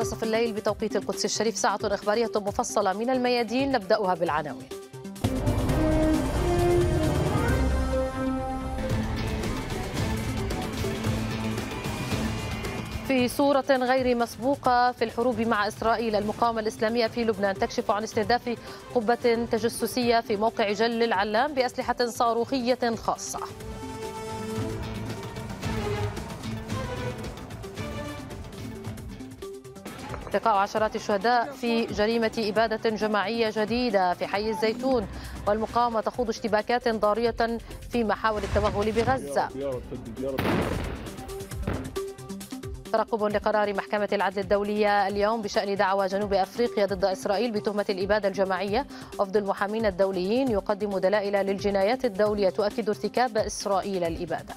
منتصف الليل بتوقيت القدس الشريف، ساعة إخبارية مفصلة من الميادين نبدأها بالعناوين. في صورة غير مسبوقة في الحروب مع إسرائيل، المقاومة الإسلامية في لبنان تكشف عن استهداف قبة تجسسية في موقع جل العلام بأسلحة صاروخية خاصة. التقاء عشرات الشهداء في جريمة إبادة جماعية جديدة في حي الزيتون، والمقاومة تخوض اشتباكات ضارية في محاور التوغل بغزة. ترقب لقرار محكمة العدل الدولية اليوم بشأن دعوى جنوب أفريقيا ضد إسرائيل بتهمة الإبادة الجماعية. وفد المحامين الدوليين يقدم دلائل للجنايات الدولية تؤكد ارتكاب إسرائيل الإبادة.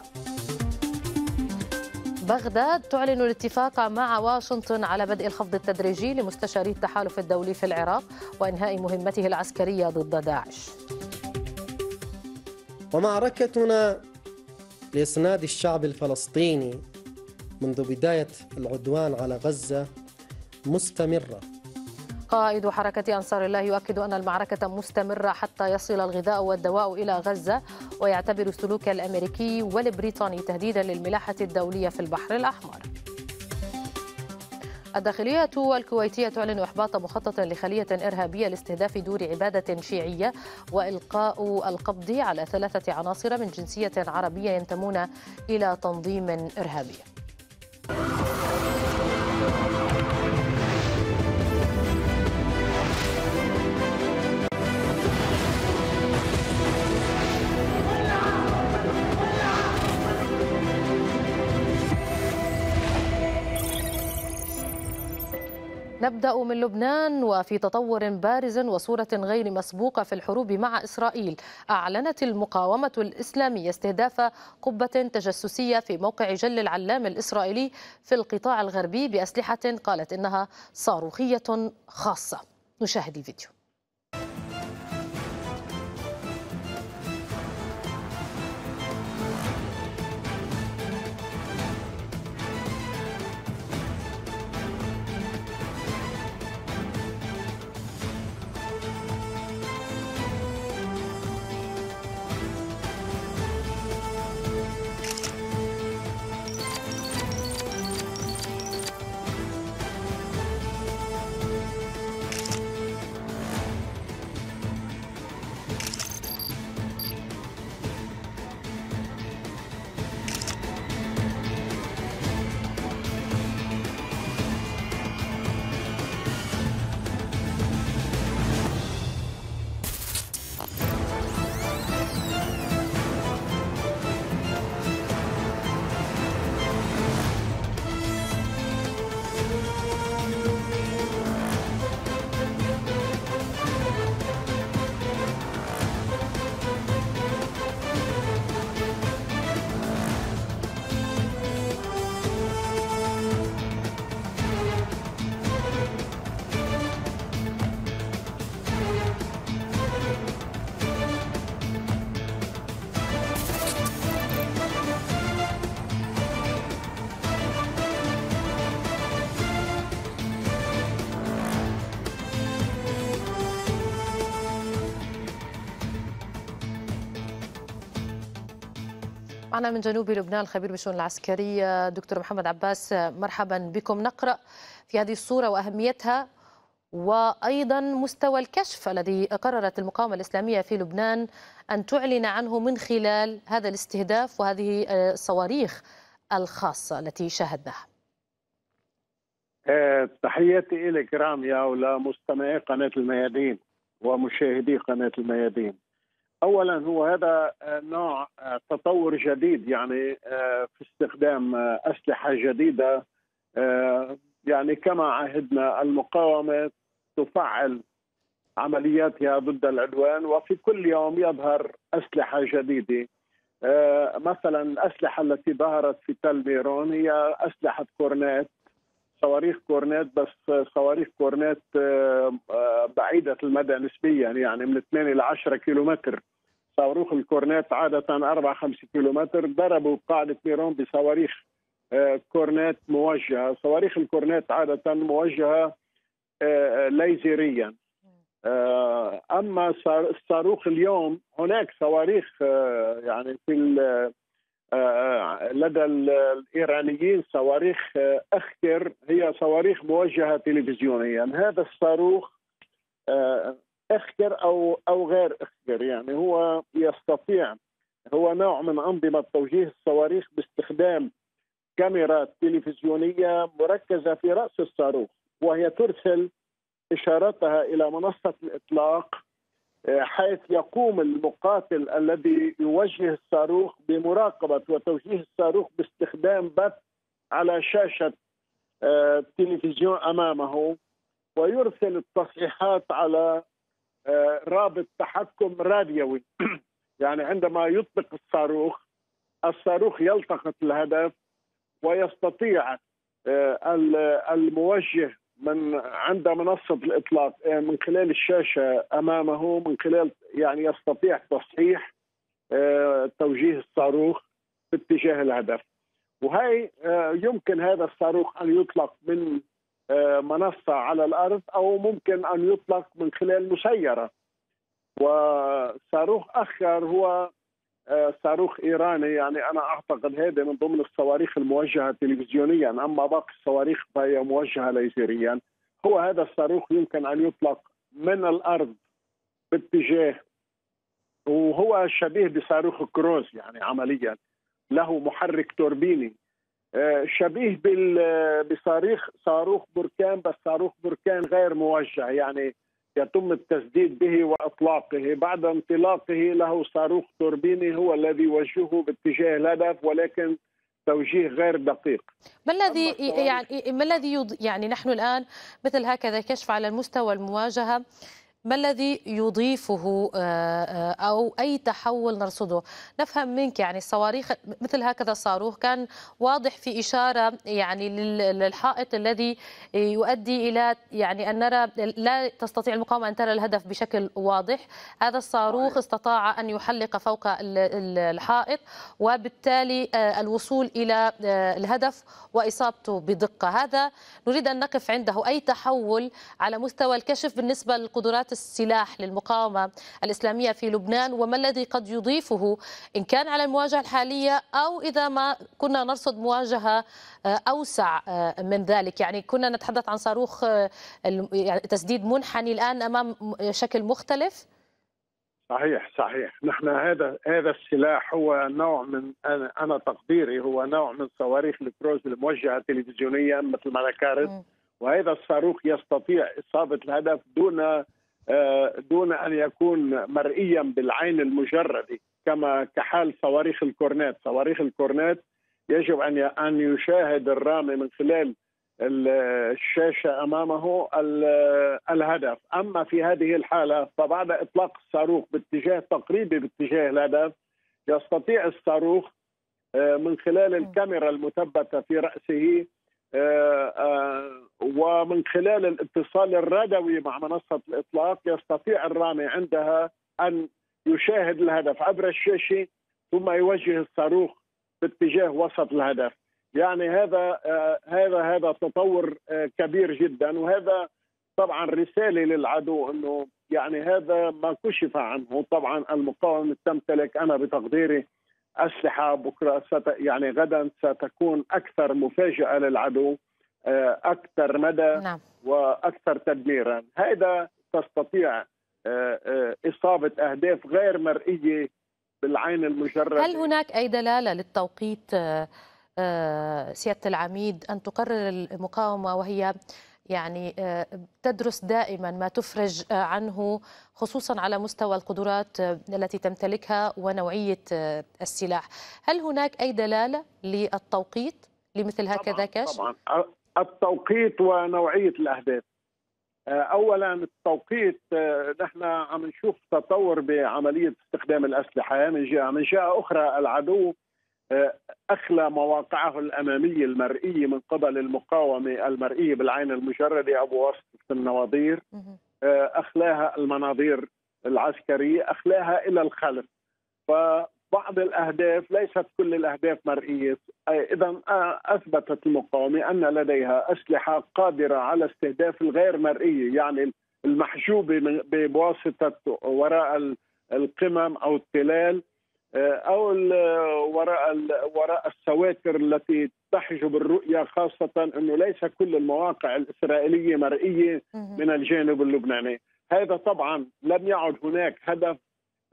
بغداد تعلن الاتفاق مع واشنطن على بدء الخفض التدريجي لمستشاري التحالف الدولي في العراق وإنهاء مهمته العسكرية ضد داعش. ومعركتنا لإسناد الشعب الفلسطيني منذ بداية العدوان على غزة مستمرة. قائد حركة أنصار الله يؤكد أن المعركة مستمرة حتى يصل الغذاء والدواء إلى غزة، ويعتبر السلوك الأمريكي والبريطاني تهديدا للملاحة الدولية في البحر الأحمر. الداخلية الكويتية تعلن إحباط مخطط لخلية إرهابية لاستهداف دور عبادة شيعية وإلقاء القبض على 3 عناصر من جنسية عربية ينتمون إلى تنظيم إرهابي. نبدأ من لبنان، وفي تطور بارز وصورة غير مسبوقة في الحروب مع إسرائيل، أعلنت المقاومة الإسلامية استهداف قبة تجسسية في موقع جل العلام الإسرائيلي في القطاع الغربي بأسلحة قالت إنها صاروخية خاصة. نشاهد الفيديو. معنا من جنوب لبنان الخبير بالشؤون العسكرية دكتور محمد عباس، مرحبا بكم. نقرأ في هذه الصورة وأهميتها وأيضا مستوى الكشف الذي قررت المقاومة الإسلامية في لبنان أن تعلن عنه من خلال هذا الاستهداف وهذه الصواريخ الخاصة التي شاهدناها. تحياتي إليك راميا ولمستمعي قناة الميادين ومشاهدي قناة الميادين. أولا هو هذا نوع تطور جديد يعني في استخدام أسلحة جديدة، يعني كما عهدنا المقاومة تفعل عملياتها ضد العدوان وفي كل يوم يظهر أسلحة جديدة. مثلا الأسلحة التي ظهرت في تل ميرون هي أسلحة كورنات، صواريخ كورنات، بس صواريخ كورنات بعيدة المدى نسبيا، يعني من 8 إلى 10 كيلومتر. صاروخ الكورنات عادة 4-5 كيلومتر، ضربوا قاعدة ميرون بصواريخ كورنات موجهة. صواريخ الكورنات عادة موجهة ليزريا. أما الصاروخ اليوم هناك صواريخ يعني في لدى الإيرانيين صواريخ أخكر، هي صواريخ موجهة تلفزيونيا. هذا الصاروخ أخكر أو غير أخكر، يعني هو يستطيع، هو نوع من أنظمة توجيه الصواريخ باستخدام كاميرات تلفزيونية مركزة في رأس الصاروخ، وهي ترسل إشارتها إلى منصة الإطلاق حيث يقوم المقاتل الذي يوجه الصاروخ بمراقبة وتوجيه الصاروخ باستخدام بث على شاشة التلفزيون أمامه، ويرسل التصحيحات على رابط تحكم راديوي. يعني عندما يطلق الصاروخ يلتقط الهدف، ويستطيع الموجه من عند منصة الإطلاق من خلال الشاشة أمامه، من خلال يعني يستطيع تصحيح توجيه الصاروخ باتجاه الهدف. وهي يمكن هذا الصاروخ أن يطلق من منصة على الأرض، أو ممكن أن يطلق من خلال مسيرة. وصاروخ آخر هو صاروخ إيراني، يعني أنا أعتقد هذا من ضمن الصواريخ الموجهة تلفزيونيا، أما باقي الصواريخ فهي موجهة ليزريا. هو هذا الصاروخ يمكن أن يطلق من الأرض باتجاه، وهو شبيه بصاروخ الكروز، يعني عمليا له محرك توربيني شبيه صاروخ بركان، بس صاروخ بركان غير موجه، يعني يتم التسديد به وإطلاقه. بعد انطلاقه له صاروخ توربيني هو الذي يوجهه باتجاه الهدف، ولكن توجيه غير دقيق. ما الذي نحن الآن مثل هكذا كشف على المستوى المواجهة، ما الذي يضيفه أو أي تحول نرصده؟ نفهم منك يعني الصواريخ مثل هكذا الصاروخ كان واضح في إشارة يعني للحائط الذي يؤدي إلى يعني أن نرى، لا تستطيع المقاومة أن ترى الهدف بشكل واضح. هذا الصاروخ استطاع أن يحلق فوق الحائط، وبالتالي الوصول إلى الهدف وإصابته بدقة. هذا نريد أن نقف عنده، أي تحول على مستوى الكشف بالنسبة للقدرات السلاح للمقاومة الإسلامية في لبنان، وما الذي قد يضيفه إن كان على المواجهة الحالية، أو إذا ما كنا نرصد مواجهة أوسع من ذلك؟ يعني كنا نتحدث عن صاروخ تسديد منحني، الآن أمام شكل مختلف. صحيح، نحن هذا السلاح هو نوع من، أنا تقديري هو نوع من صواريخ الكروز الموجهة تلفزيونيا مثل ما ذكرت. وهذا الصاروخ يستطيع إصابة الهدف دون أن يكون مرئيا بالعين المجردة كما كحال صواريخ الكورنات. صواريخ الكورنات يجب أن يشاهد الرامي من خلال الشاشة أمامه الهدف. أما في هذه الحالة فبعد إطلاق الصاروخ باتجاه تقريبي باتجاه الهدف، يستطيع الصاروخ من خلال الكاميرا المثبتة في رأسه ومن خلال الاتصال الرادوي مع منصة الإطلاق، يستطيع الرامي عندها أن يشاهد الهدف عبر الشاشة، ثم يوجه الصاروخ باتجاه وسط الهدف. يعني هذا تطور كبير جدا، وهذا طبعا رسالة للعدو انه يعني هذا ما كشف عنه. طبعا المقاومة تمتلك، انا بتقديري، أسلحة بكرة يعني غدا ستكون أكثر مفاجأة للعدو، أكثر مدى وأكثر تدميرا. هذا تستطيع إصابة أهداف غير مرئية بالعين المجردة. هل هناك أي دلالة للتوقيت سيادة العميد أن تقرر المقاومة وهي يعني تدرس دائما ما تفرج عنه، خصوصا على مستوى القدرات التي تمتلكها ونوعية السلاح؟ هل هناك أي دلالة للتوقيت لمثل هكذا كشف؟ طبعا التوقيت ونوعية الأهداف. أولا التوقيت، نحن عم نشوف تطور بعملية استخدام الأسلحة. من جهة أخرى العدو أخلى مواقعه الأمامية المرئية من قبل المقاومة المرئية بالعين المجردة أو بواسطة النواظير، أخلاها المناظير العسكرية، أخلاها إلى الخلف. بعض الأهداف، ليست كل الأهداف مرئية. إذا أثبتت المقاومة أن لديها أسلحة قادرة على استهداف الغير مرئية، يعني المحجوبة بواسطة وراء القمم أو التلال أو وراء السواتر التي تحجب الرؤية، خاصة أنه ليس كل المواقع الإسرائيلية مرئية من الجانب اللبناني. هذا طبعا لم يعد هناك هدف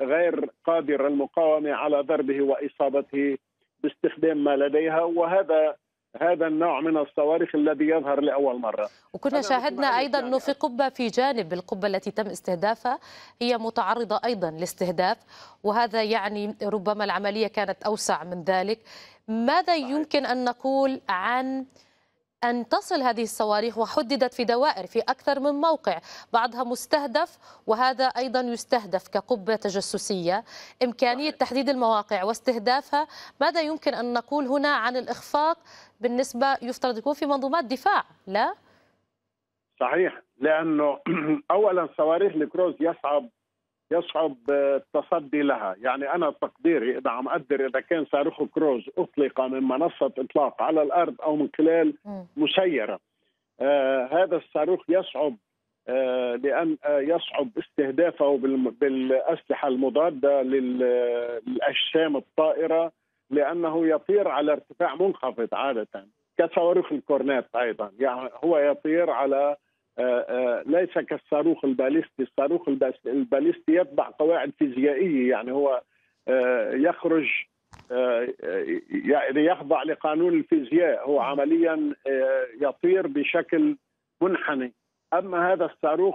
غير قادر المقاومة على ضربه وإصابته باستخدام ما لديها، وهذا النوع من الصواريخ الذي يظهر لأول مرة. وكنا شاهدنا أيضا أنه في قبة في جانب القبة التي تم استهدافها هي متعرضة أيضا لاستهداف، وهذا يعني ربما العملية كانت أوسع من ذلك. ماذا يمكن أن نقول عن أن تصل هذه الصواريخ وحددت في دوائر في أكثر من موقع، بعضها مستهدف وهذا أيضا يستهدف كقبة تجسسية، إمكانية تحديد المواقع واستهدافها؟ ماذا يمكن أن نقول هنا عن الإخفاق بالنسبة يفترض يكون في منظومات دفاع؟ لا صحيح، لأنه أولا صواريخ الكروز يصعب التصدي لها. يعني أنا تقديري إذا عم أقدر إذا كان صاروخ كروز أطلق من منصة إطلاق على الأرض أو من خلال مسيرة، هذا الصاروخ يصعب لأن يصعب استهدافه بالأسلحة المضادة للأجسام الطائرة، لأنه يطير على ارتفاع منخفض عادة كصواريخ الكورنات أيضا. يعني هو يطير على ليس كالصاروخ الباليستي، الصاروخ الباليستي يتبع قواعد فيزيائية، يعني هو يخرج يعني يخضع لقانون الفيزياء، هو عمليا يطير بشكل منحني. أما هذا الصاروخ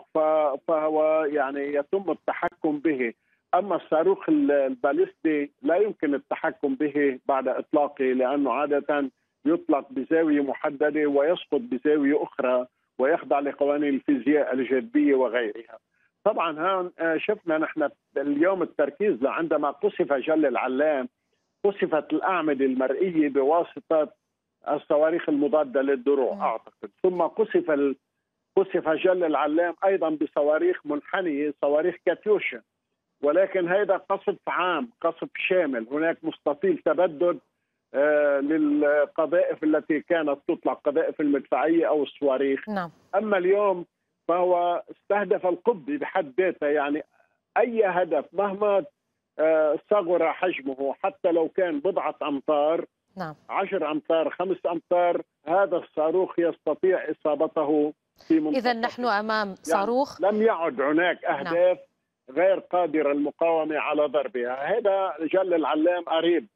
فهو يعني يتم التحكم به، أما الصاروخ الباليستي لا يمكن التحكم به بعد إطلاقه، لأنه عادة يطلق بزاوية محددة ويسقط بزاوية أخرى ويخضع لقوانين الفيزياء الجاذبية وغيرها. طبعا هون شفنا نحن اليوم التركيز عندما قصف جل العلام، قصفت الأعمدة المرئية بواسطة الصواريخ المضادة للدروع أعتقد، ثم قصف جل العلام أيضا بصواريخ منحنية، صواريخ كاتيوشا، ولكن هذا قصف عام، قصف شامل، هناك مستطيل تبدد للقذائف التي كانت تطلق، قذائف المدفعية أو الصواريخ. نعم. أما اليوم فهو استهدف القبة بحد ذاتها، يعني أي هدف مهما صغر حجمه، حتى لو كان بضعة أمتار، 10 أمتار، 5 أمتار، هذا الصاروخ يستطيع إصابته في منطقة. إذا نحن أمام صاروخ يعني لم يعد هناك أهداف غير قادرة المقاومة على ضربها. هذا جل العلام قريب،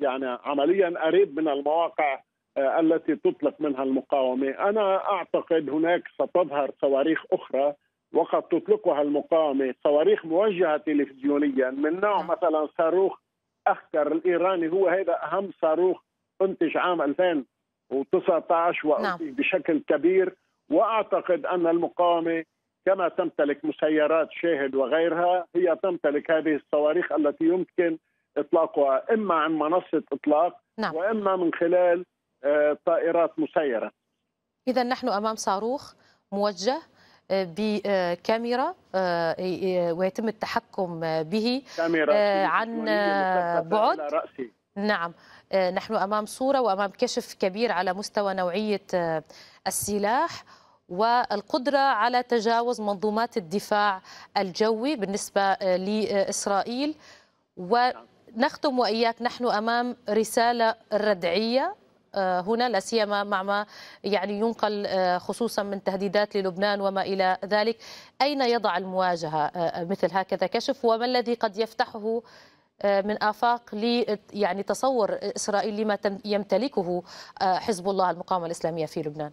يعني عمليا قريب من المواقع التي تطلق منها المقاومة. أنا أعتقد هناك ستظهر صواريخ أخرى وقد تطلقها المقاومة، صواريخ موجهة تلفزيونيا من نوع مثلا صاروخ أخكر الإيراني، هو هذا أهم صاروخ أنتج عام 2019 وأنتج بشكل كبير، وأعتقد أن المقاومة كما تمتلك مسيرات شاهد وغيرها هي تمتلك هذه الصواريخ التي يمكن إطلاقها إما عن منصة إطلاق وإما من خلال طائرات مسيرة. إذا نحن أمام صاروخ موجه بكاميرا ويتم التحكم به عن بعد. نعم، نحن أمام صورة وأمام كشف كبير على مستوى نوعية السلاح والقدرة على تجاوز منظومات الدفاع الجوي بالنسبة لإسرائيل. ونختم وإياك نحن أمام رسالة ردعية هنا، لا سيما مع ما يعني ينقل خصوصا من تهديدات للبنان وما إلى ذلك. أين يضع المواجهة مثل هكذا كشف، وما الذي قد يفتحه من آفاق لي يعني تصور إسرائيل لما يمتلكه حزب الله المقاومة الإسلامية في لبنان؟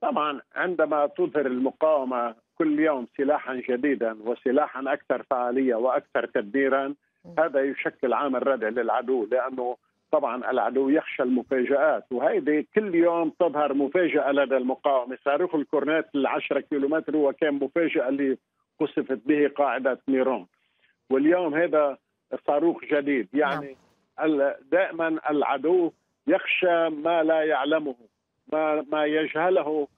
طبعا عندما تظهر المقاومة كل يوم سلاحا جديدا وسلاحا أكثر فعالية وأكثر تدميرا، هذا يشكل عامل ردع للعدو، لأنه طبعا العدو يخشى المفاجآت، وهيدي كل يوم تظهر مفاجأة لدى المقاومة. صاروخ الكورنات 10 كيلومتر هو كان مفاجأة اللي قصفت به قاعدة ميرون، واليوم هذا صاروخ جديد. يعني دائما العدو يخشى ما لا يعلمه، ما يجهله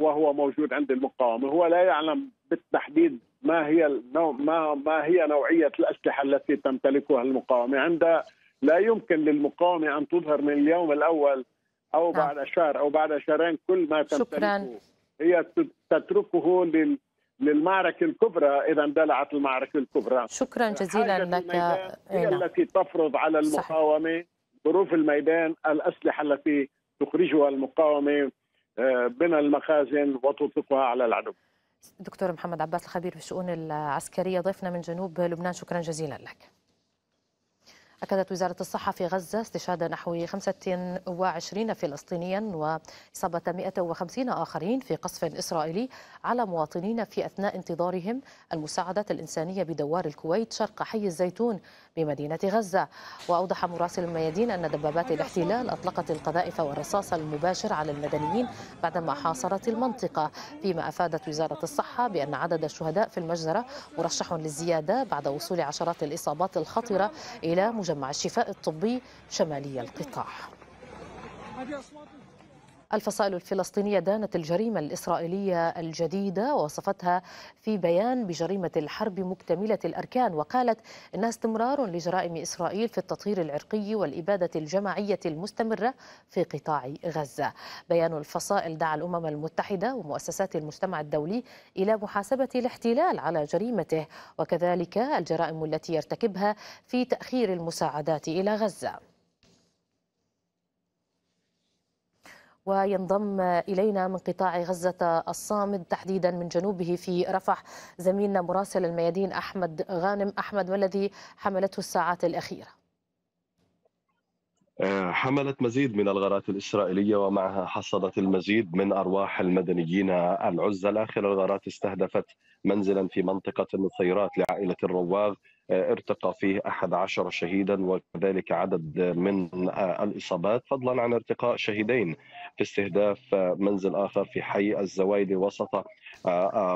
وهو موجود عند المقاومة. هو لا يعلم بالتحديد ما هي نوعية الأسلحة التي تمتلكها المقاومة. عندها لا يمكن للمقاومة أن تظهر من اليوم الأول أو بعد شهر أو بعد شهرين كل ما تمتلكه هي تتركه للمعركة الكبرى إذا اندلعت المعركة الكبرى. شكرا جزيلا لك. هي التي تفرض على المقاومة ظروف الميدان، الأسلحة التي تخرجها المقاومة من المخازن وتطلقها على العدو. دكتور محمد عباس الخبير في الشؤون العسكرية ضيفنا من جنوب لبنان، شكرا جزيلا لك. أكدت وزارة الصحة في غزة استشهاد نحو 25 فلسطينيا وإصابة 150 آخرين في قصف إسرائيلي على مواطنين في أثناء انتظارهم المساعدة الإنسانية بدوار الكويت شرق حي الزيتون بمدينة غزة. وأوضح مراسل الميادين أن دبابات الاحتلال أطلقت القذائف والرصاص المباشر على المدنيين بعدما حاصرت المنطقة، فيما أفادت وزارة الصحة بأن عدد الشهداء في المجزرة مرشح للزيادة بعد وصول عشرات الإصابات الخطرة إلى مجمع الشفاء الطبي شمالي القطاع. الفصائل الفلسطينية دانت الجريمة الإسرائيلية الجديدة ووصفتها في بيان بجريمة الحرب مكتملة الأركان، وقالت إنها استمرار لجرائم إسرائيل في التطهير العرقي والإبادة الجماعية المستمرة في قطاع غزة. بيان الفصائل دعا الأمم المتحدة ومؤسسات المجتمع الدولي إلى محاسبة الاحتلال على جريمته وكذلك الجرائم التي يرتكبها في تأخير المساعدات إلى غزة. وينضم إلينا من قطاع غزة الصامد تحديدا من جنوبه في رفح زميلنا مراسل الميادين أحمد غانم. أحمد، ما الذي حملته الساعات الأخيرة؟ حملت مزيد من الغارات الإسرائيلية ومعها حصدت المزيد من أرواح المدنيين العزل. آخر الغارات استهدفت منزلا في منطقة النصيرات لعائلة الرواغ ارتقى فيه 11 شهيدا وكذلك عدد من الإصابات، فضلا عن ارتقاء شهيدين في استهداف منزل آخر في حي الزوايده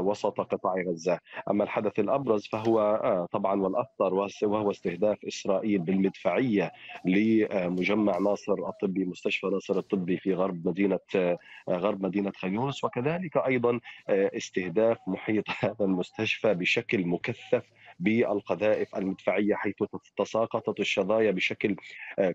وسط قطاع غزة. أما الحدث الأبرز فهو طبعا والأخطر وهو استهداف إسرائيل بالمدفعية لمجمع ناصر الطبي، مستشفى ناصر الطبي في غرب مدينة خان يونس، وكذلك أيضا استهداف محيط هذا المستشفى بشكل مكثف بالقذائف المدفعية، حيث تساقطت الشظايا بشكل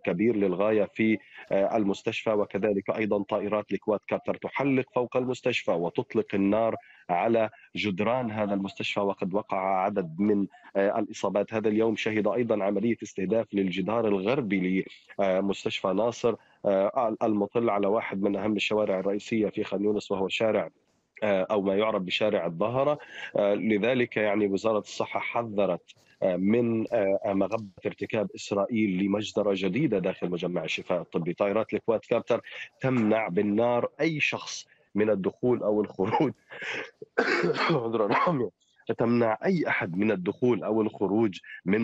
كبير للغاية في المستشفى، وكذلك أيضا طائرات الكواد كابتر تحلق فوق المستشفى وتطلق النار على جدران هذا المستشفى، وقد وقع عدد من الإصابات. هذا اليوم شهد أيضا عملية استهداف للجدار الغربي لمستشفى ناصر المطل على واحد من أهم الشوارع الرئيسية في خان يونس وهو شارع أو ما يعرف بشارع الظهرة. لذلك يعني وزارة الصحة حذرت من مغبة ارتكاب إسرائيل لمجزرة جديدة داخل مجمع الشفاء الطبي. طائرات الكواد كابتر تمنع بالنار أي شخص من الدخول أو الخروج تمنع أي أحد من الدخول أو الخروج من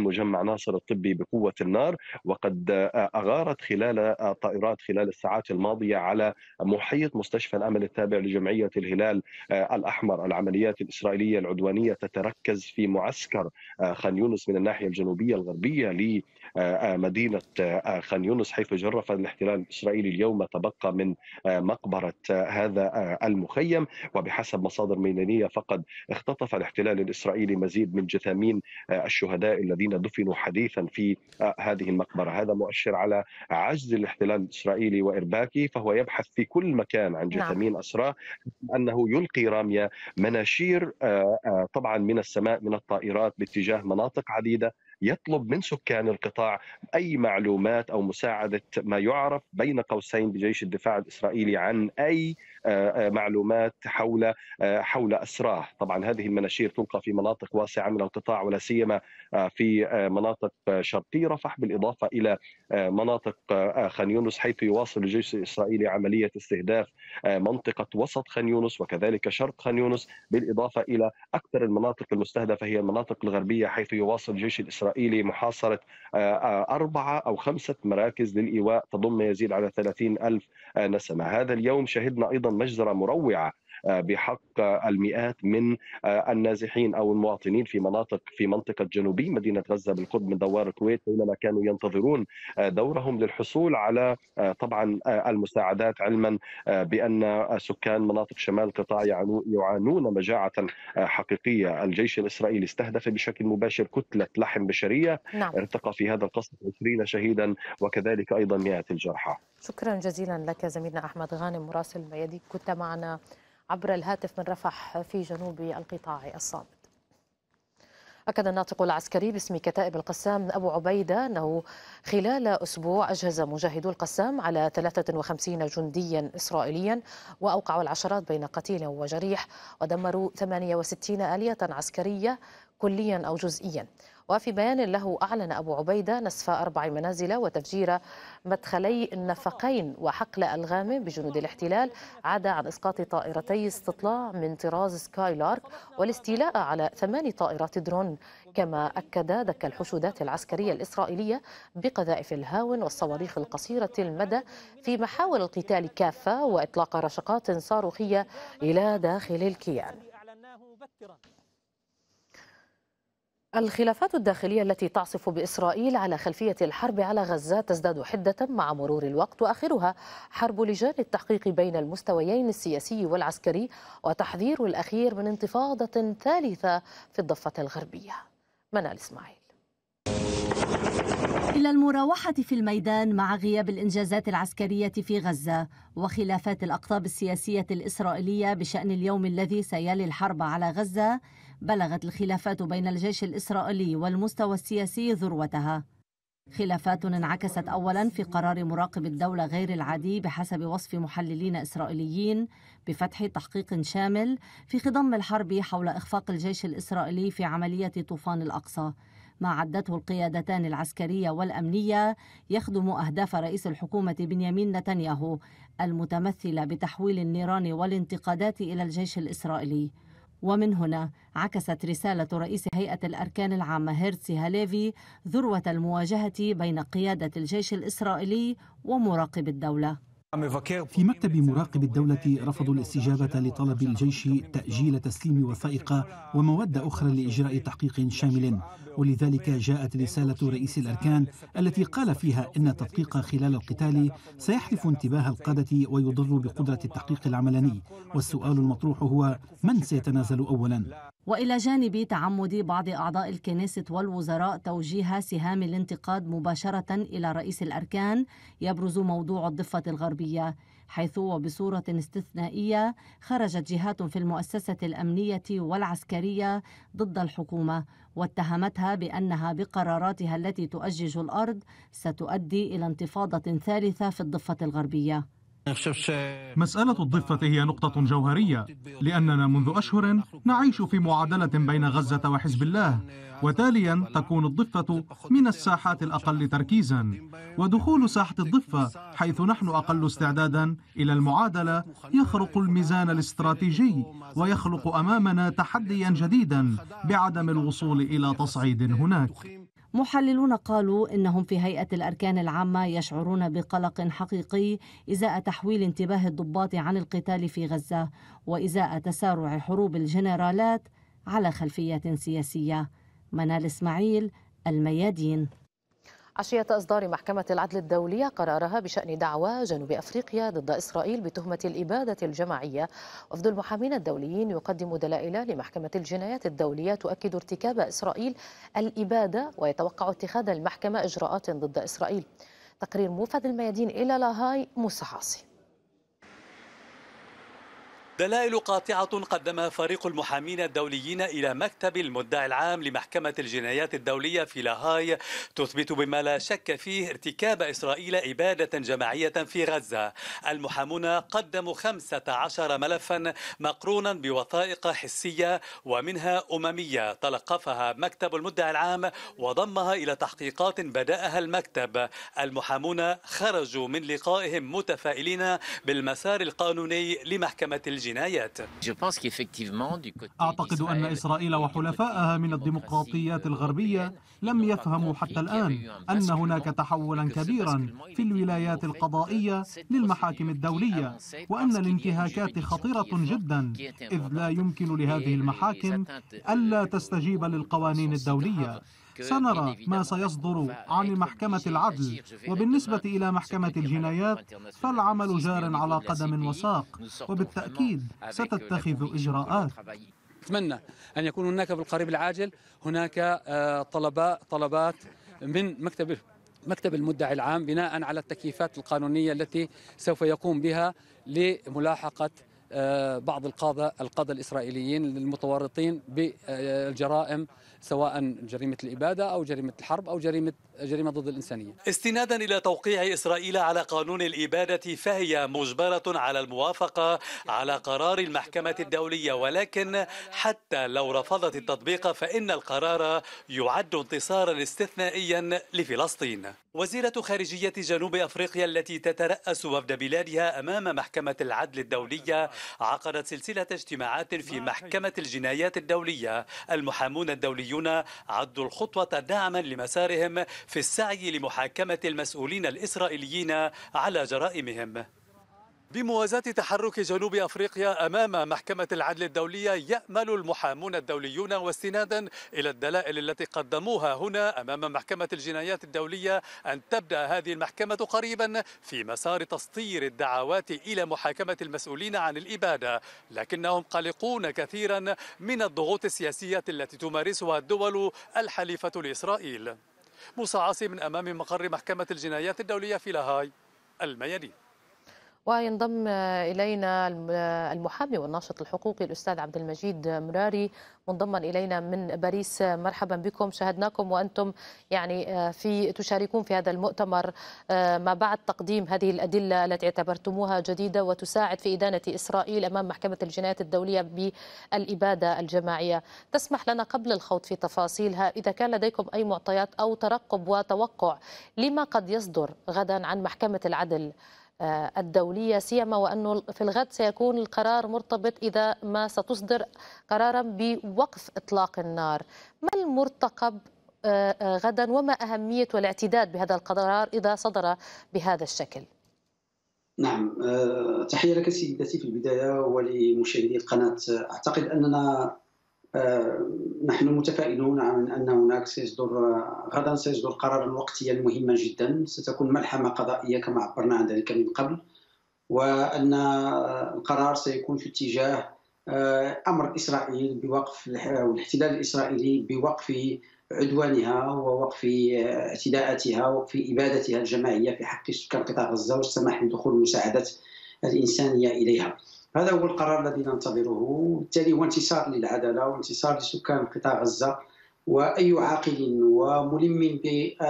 مجمع ناصر الطبي بقوة النار. وقد أغارت خلال الساعات الماضية على محيط مستشفى الأمل التابع لجمعية الهلال الأحمر. العمليات الإسرائيلية العدوانية تتركز في معسكر خان يونس من الناحية الجنوبية الغربية لمدينة خان يونس، حيث جرف الاحتلال الإسرائيلي اليوم تبقى من مقبرة هذا المخيم، وبحسب مصادر ميدانية فقد اختطف الاحتلال الإسرائيلي مزيد من جثامين الشهداء الذين دفنوا حديثا في هذه المقبرة. هذا مؤشر على عجز الاحتلال الإسرائيلي وإرباكه، فهو يبحث في كل مكان عن جثامين أسرى، أنه يلقي رامية مناشير طبعا من السماء من الطائرات باتجاه مناطق عديدة، يطلب من سكان القطاع أي معلومات أو مساعدة ما يعرف بين قوسين بجيش الدفاع الإسرائيلي عن أي معلومات حول أسراه. طبعا هذه المناشير تلقى في مناطق واسعة من القطاع ولا سيما في مناطق شرقي رفح بالإضافة إلى مناطق خان يونس، حيث يواصل الجيش الإسرائيلي عملية استهداف منطقة وسط خان يونس وكذلك شرق خان يونس، بالإضافة إلى أكثر المناطق المستهدفة هي المناطق الغربية، حيث يواصل الجيش الإسرائيلي محاصرة 4 أو 5 مراكز للإيواء تضم ما يزيد على 30,000 نسمة. هذا اليوم شهدنا أيضا مجزرة مروعة بحق المئات من النازحين أو المواطنين في منطقة جنوبي مدينة غزة بالقرب من دوار الكويت، حينما كانوا ينتظرون دورهم للحصول على طبعا المساعدات، علما بأن سكان مناطق شمال قطاع يعانون مجاعة حقيقية. الجيش الإسرائيلي استهدف بشكل مباشر كتلة لحم بشرية، ارتقى في هذا القصف 20 شهيدا وكذلك أيضا مئات الجرحى. شكرا جزيلا لك زميلنا أحمد غانم مراسل الميادين، كنت معنا عبر الهاتف من رفح في جنوب القطاع الصامت. أكد الناطق العسكري باسم كتائب القسام أبو عبيدة أنه خلال أسبوع أجهز مجاهدو القسام على 53 جنديا إسرائيليا وأوقعوا العشرات بين قتيل وجريح، ودمروا 68 آلية عسكرية كليا أو جزئيا. وفي بيان له أعلن أبو عبيدة نسف 4 منازل وتفجير مدخلي نفقين وحقل ألغام بجنود الاحتلال، عدا عن إسقاط طائرتي استطلاع من طراز سكاي لارك والاستيلاء على 8 طائرات درون. كما أكد دك الحشودات العسكرية الإسرائيلية بقذائف الهاون والصواريخ القصيرة المدى في محاور القتال كافة، وإطلاق رشقات صاروخية إلى داخل الكيان. الخلافات الداخلية التي تعصف بإسرائيل على خلفية الحرب على غزة تزداد حدة مع مرور الوقت، وآخرها حرب لجان التحقيق بين المستويين السياسي والعسكري، وتحذير الأخير من انتفاضة ثالثة في الضفة الغربية. منال إسماعيل. إلى المراوحة في الميدان مع غياب الإنجازات العسكرية في غزة وخلافات الأقطاب السياسية الإسرائيلية بشأن اليوم الذي سيلي الحرب على غزة، بلغت الخلافات بين الجيش الإسرائيلي والمستوى السياسي ذروتها. خلافات انعكست أولا في قرار مراقب الدولة غير العادي بحسب وصف محللين إسرائيليين بفتح تحقيق شامل في خضم الحرب حول إخفاق الجيش الإسرائيلي في عملية طوفان الأقصى، ما عدته القيادتان العسكرية والأمنية يخدم أهداف رئيس الحكومة بنيامين نتنياهو المتمثلة بتحويل النيران والانتقادات إلى الجيش الإسرائيلي. ومن هنا عكست رسالة رئيس هيئة الأركان العامة هيرتسي هاليفي ذروة المواجهة بين قيادة الجيش الإسرائيلي ومراقب الدولة. في مكتب مراقب الدولة رفضوا الاستجابة لطلب الجيش تأجيل تسليم وثائق ومواد أخرى لإجراء تحقيق شامل، ولذلك جاءت رسالة رئيس الأركان التي قال فيها إن التدقيق خلال القتال سيحرف انتباه القادة ويضر بقدرة التحقيق العملاني، والسؤال المطروح هو من سيتنازل أولا؟ وإلى جانب تعمد بعض أعضاء الكنيسة والوزراء توجيه سهام الانتقاد مباشرة إلى رئيس الأركان، يبرز موضوع الضفة الغربية، حيث وبصورة استثنائية خرجت جهات في المؤسسة الأمنية والعسكرية ضد الحكومة واتهمتها بأنها بقراراتها التي تؤجج الأرض ستؤدي إلى انتفاضة ثالثة في الضفة الغربية. مسألة الضفة هي نقطة جوهرية، لأننا منذ أشهر نعيش في معادلة بين غزة وحزب الله، وتاليا تكون الضفة من الساحات الأقل تركيزا، ودخول ساحة الضفة حيث نحن أقل استعدادا إلى المعادلة يخرق الميزان الاستراتيجي ويخلق أمامنا تحديا جديدا بعدم الوصول إلى تصعيد هناك. محللون قالوا إنهم في هيئة الأركان العامة يشعرون بقلق حقيقي إزاء تحويل انتباه الضباط عن القتال في غزة، وإزاء تسارع حروب الجنرالات على خلفية سياسية. منال إسماعيل، الميادين. عشية إصدار محكمة العدل الدولية قرارها بشأن دعوى جنوب أفريقيا ضد إسرائيل بتهمة الإبادة الجماعية، وفد المحامين الدوليين يقدم دلائل لمحكمة الجنايات الدولية تؤكد ارتكاب إسرائيل الإبادة، ويتوقع اتخاذ المحكمة إجراءات ضد إسرائيل. تقرير موفد الميادين إلى لاهاي موسى حاصي. دلائل قاطعة قدمها فريق المحامين الدوليين إلى مكتب المدعي العام لمحكمة الجنايات الدولية في لاهاي تثبت بما لا شك فيه ارتكاب إسرائيل إبادة جماعية في غزة. المحامون قدموا 15 ملفا مقرونا بوثائق حسية ومنها أممية تلقفها مكتب المدعي العام وضمها إلى تحقيقات بدأها المكتب. المحامون خرجوا من لقائهم متفائلين بالمسار القانوني لمحكمة الجنايات الجنايات. أعتقد أن إسرائيل وحلفائها من الديمقراطيات الغربية لم يفهموا حتى الآن أن هناك تحولا كبيرا في الولايات القضائية للمحاكم الدولية، وأن الانتهاكات خطيرة جدا، إذ لا يمكن لهذه المحاكم ألا تستجيب للقوانين الدولية. سنرى ما سيصدر عن محكمة العدل، وبالنسبة إلى محكمة الجنايات فالعمل جار على قدم وساق، وبالتأكيد ستتخذ إجراءات. أتمنى أن يكون هناك بالقريب العاجل هناك طلبات من مكتب المدعي العام بناء على التكييفات القانونية التي سوف يقوم بها لملاحقة بعض القادة الإسرائيليين المتورطين بالجرائم، سواء جريمة الإبادة أو جريمة الحرب أو جريمة ضد الإنسانية. استنادا إلى توقيع إسرائيل على قانون الإبادة، فهي مجبرة على الموافقة على قرار المحكمة الدولية، ولكن حتى لو رفضت التطبيق فإن القرار يعد انتصارا استثنائيا لفلسطين. وزيرة خارجية جنوب أفريقيا التي تترأس وفد بلادها أمام محكمة العدل الدولية عقدت سلسلة اجتماعات في محكمة الجنايات الدولية. المحامون الدوليون عدوا الخطوة دعما لمسارهم في السعي لمحاكمة المسؤولين الإسرائيليين على جرائمهم. بموازاة تحرك جنوب أفريقيا أمام محكمة العدل الدولية، يأمل المحامون الدوليون واستنادا إلى الدلائل التي قدموها هنا أمام محكمة الجنايات الدولية أن تبدأ هذه المحكمة قريبا في مسار تسطير الدعوات إلى محاكمة المسؤولين عن الإبادة، لكنهم قلقون كثيرا من الضغوط السياسية التي تمارسها الدول الحليفة لإسرائيل. موسى عاصي من أمام مقر محكمة الجنايات الدولية في لاهاي، الميادين. وينضم إلينا المحامي والناشط الحقوقي الأستاذ عبد المجيد مراري، منضما إلينا من باريس. مرحبا بكم. شاهدناكم وأنتم تشاركون في هذا المؤتمر ما بعد تقديم هذه الأدلة التي اعتبرتموها جديدة وتساعد في إدانة إسرائيل أمام محكمة الجنايات الدولية بالإبادة الجماعية. تسمح لنا قبل الخوض في تفاصيلها إذا كان لديكم أي معطيات أو ترقب وتوقع لما قد يصدر غدا عن محكمة العدل الدولية، سيما وأنه في الغد سيكون القرار مرتبط إذا ما ستصدر قرارا بوقف إطلاق النار. ما المرتقب غدا وما أهمية والاعتداد بهذا القرار إذا صدر بهذا الشكل؟ نعم، تحية لك سيدتي في البداية ولمشاهدي القناة. أعتقد أننا نحن متفائلون عن أن هناك غدا سيصدر قرارا وقتيا مهما جدا، ستكون ملحمة قضائية كما عبرنا عن ذلك من قبل، وأن القرار سيكون في اتجاه أمر إسرائيل بوقف والاحتلال الإسرائيلي بوقف عدوانها ووقف اعتداءاتها ووقف إبادتها الجماعية في حق سكان قطاع غزة والسماح بدخول المساعدات الإنسانية إليها. هذا هو القرار الذي ننتظره، وبالتالي هو انتصار للعدالة وانتصار لسكان قطاع غزة، وأي عاقل وملم بأدنى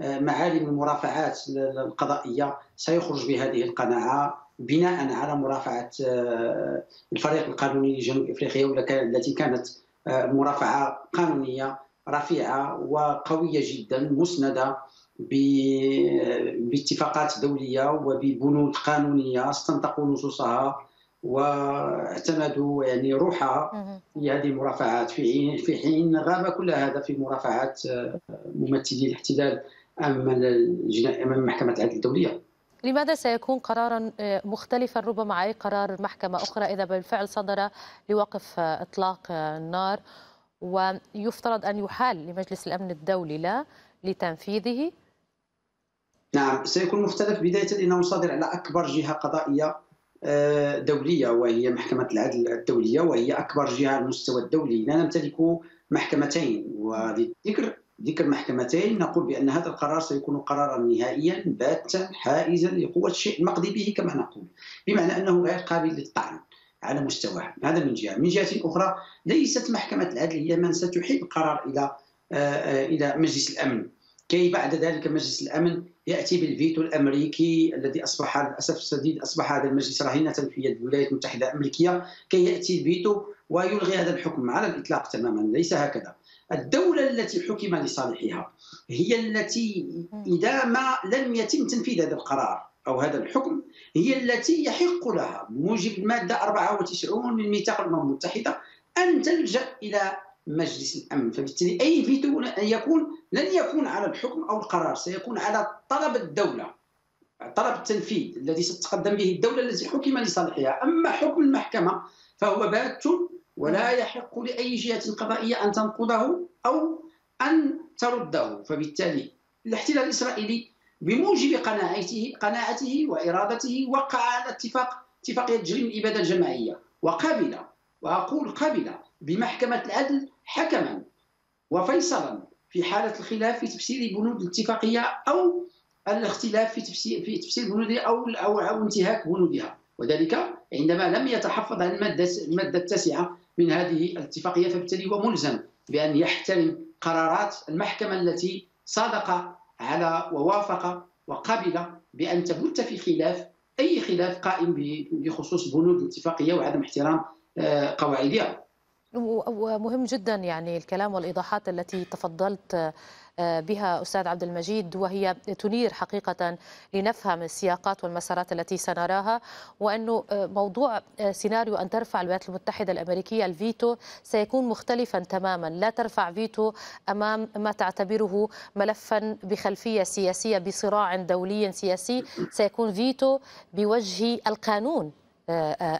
معالم المرافعات القضائية سيخرج بهذه القناعة بناء على مرافعة الفريق القانوني لجنوب إفريقيا التي كانت مرافعة قانونية رفيعة وقوية جدا مسندة باتفاقات دولية وببنود قانونية استنطقوا نصوصها واعتمدوا روحها في هذه المرافعات، في حين غاب كل هذا في مرافعات ممثلي الاحتلال أمام محكمة العدل الدولية. لماذا سيكون قرارا مختلفا ربما عن قرار محكمة أخرى إذا بالفعل صدر لوقف إطلاق النار ويفترض أن يحال لمجلس الأمن الدولي لا لتنفيذه؟ نعم، سيكون مختلف. بداية لأنه صادر على أكبر جهة قضائية دولية وهي محكمة العدل الدولية، وهي أكبر جهة على المستوى الدولي. لا نمتلك محكمتين، ولذكر محكمتين نقول بأن هذا القرار سيكون قرارا نهائيا باتا حائزا لقوة الشيء المقضي به كما نقول، بمعنى أنه غير قابل للطعن على مستواه. هذا من جهة. من جهة أخرى ليست محكمة العدل هي من ستحيل القرار إلى مجلس الأمن، كي بعد ذلك مجلس الأمن يأتي بالفيتو الأمريكي الذي أصبح للأسف الشديد أصبح هذا المجلس رهينة في يد الولايات المتحدة الأمريكية، كي يأتي الفيتو ويلغي هذا الحكم على الإطلاق تماما. ليس هكذا. الدولة التي حكم لصالحها هي التي إذا ما لم يتم تنفيذ هذا القرار أو هذا الحكم هي التي يحق لها بموجب المادة 94 من ميثاق الأمم المتحدة أن تلجأ إلى مجلس الأمن. فبالتالي أي فيتو لن يكون على الحكم أو القرار، سيكون على طلب الدولة، طلب التنفيذ الذي ستتقدم به الدولة التي حكم لصالحها. أما حكم المحكمة فهو بات ولا يحق لأي جهة قضائية أن تنقضه أو أن ترده. فبالتالي الاحتلال الإسرائيلي بموجب قناعته وإرادته وقع على اتفاقية تجريم الإبادة الجماعية، وقبل، وأقول قبل، بمحكمة العدل حكما وفيصلا في حالة الخلاف في تفسير بنود الاتفاقية أو الاختلاف في تفسير بنودها أو انتهاك بنودها، وذلك عندما لم يتحفظ على المادة 9 من هذه الاتفاقية. فبالتالي هو ملزم بأن يحترم قرارات المحكمة التي صادق على ووافق وقبل بأن تبت في خلاف، أي خلاف قائم بخصوص بنود الاتفاقية وعدم احترام قواعدها. ومهم جدا يعني الكلام والإيضاحات التي تفضلت بها أستاذ عبد المجيد، وهي تنير حقيقة لنفهم السياقات والمسارات التي سنراها، وأنه موضوع سيناريو أن ترفع الولايات المتحدة الأمريكية الفيتو سيكون مختلفا تماما. لا ترفع فيتو أمام ما تعتبره ملفا بخلفية سياسية بصراع دولي سياسي، سيكون فيتو بوجه القانون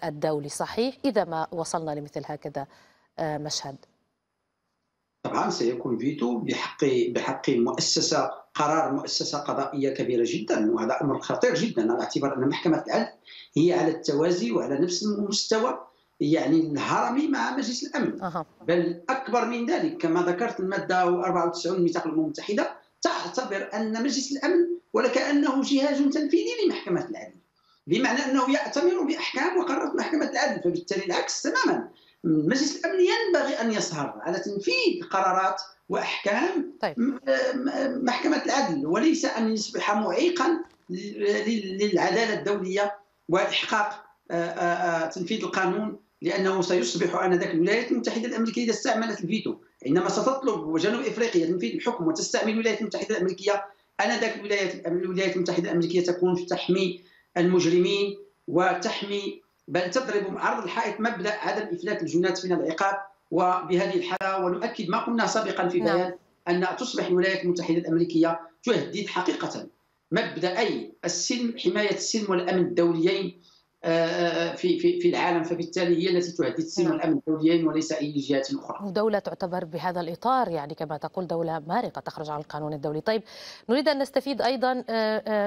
الدولي. صحيح، إذا ما وصلنا لمثل هكذا مشهد طبعا سيكون فيتو بحق مؤسسة، قرار مؤسسة قضائية كبيرة جدا، وهذا أمر خطير جدا على اعتبار أن محكمة العدل هي على التوازي وعلى نفس المستوى يعني الهرمي مع مجلس الأمن، بل أكبر من ذلك. كما ذكرت المادة 94 من ميثاق الأمم المتحدة تعتبر أن مجلس الأمن ولكأنه جهاز تنفيذي لمحكمة العدل، بمعنى أنه يأتمر بأحكام وقررت محكمة العدل. فبالتالي العكس تماما، مجلس الأمن ينبغي أن يسهر على تنفيذ قرارات وأحكام محكمة العدل، وليس أن يصبح معيقا للعدالة الدولية وإحقاق تنفيذ القانون، لأنه سيصبح آنذاك الولايات المتحدة الأمريكية إذا استعملت الفيتو، عندما ستطلب جنوب أفريقيا تنفيذ الحكم وتستعمل الولايات المتحدة الأمريكية، آنذاك الولايات المتحدة الأمريكية تكون في تحمي المجرمين وتحمي، بل تضرب عرض الحائط مبدأ عدم إفلات الجنات من العقاب. وبهذه الحالة ونؤكد ما قلنا سابقا في بيان أن تصبح الولايات المتحدة الأمريكية تهدد حقيقة مبدأي السلم، حماية السلم والأمن الدوليين في العالم. فبالتالي هي التي تهدد السلم والأمن الدوليين وليس أي جهات أخرى. ودولة تعتبر بهذا الإطار يعني كما تقول دولة مارقة تخرج عن القانون الدولي. طيب، نريد أن نستفيد أيضا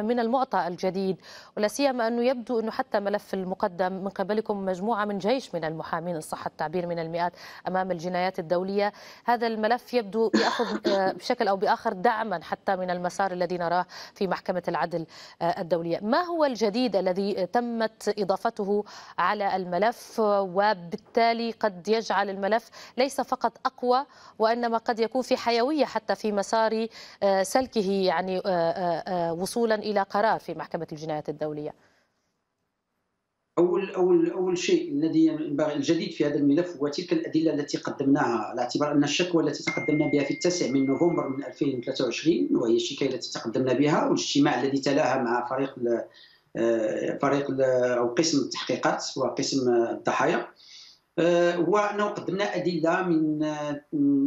من المعطى الجديد، ولا سيما أنه يبدو أنه حتى ملف المقدم من قبلكم مجموعة من جيش من المحامين إن صح التعبير من المئات أمام الجنايات الدولية. هذا الملف يبدو يأخذ بشكل أو بآخر دعما حتى من المسار الذي نراه في محكمة العدل الدولية. ما هو الجديد الذي تمت إضافته على الملف، وبالتالي قد يجعل الملف ليس فقط أقوى وإنما قد يكون في حيوية حتى في مسار سلكه يعني وصولا إلى قرار في محكمة الجنايات الدولية؟ أول شيء الذي الجديد في هذا الملف هو تلك الأدلة التي قدمناها، على اعتبار أن الشكوى التي تقدمنا بها في 9 نوفمبر 2023 وهي الشكاية التي تقدمنا بها والاجتماع الذي تلاها مع فريق أو قسم التحقيقات وقسم الضحايا، وأنه قدمنا أدلة من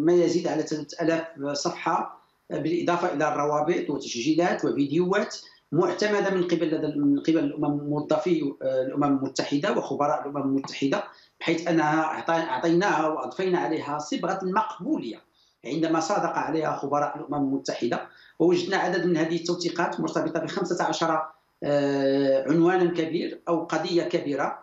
ما يزيد على 3000 صفحة، بالإضافة إلى الروابط وتسجيلات وفيديوهات معتمدة من قبل موظفي الأمم المتحدة وخبراء الأمم المتحدة، بحيث أنها أعطيناها وأضفينا عليها صبغة المقبولية عندما صادق عليها خبراء الأمم المتحدة. ووجدنا عدد من هذه التوثيقات مرتبطة ب 15 عنوانا كبير أو قضية كبيرة،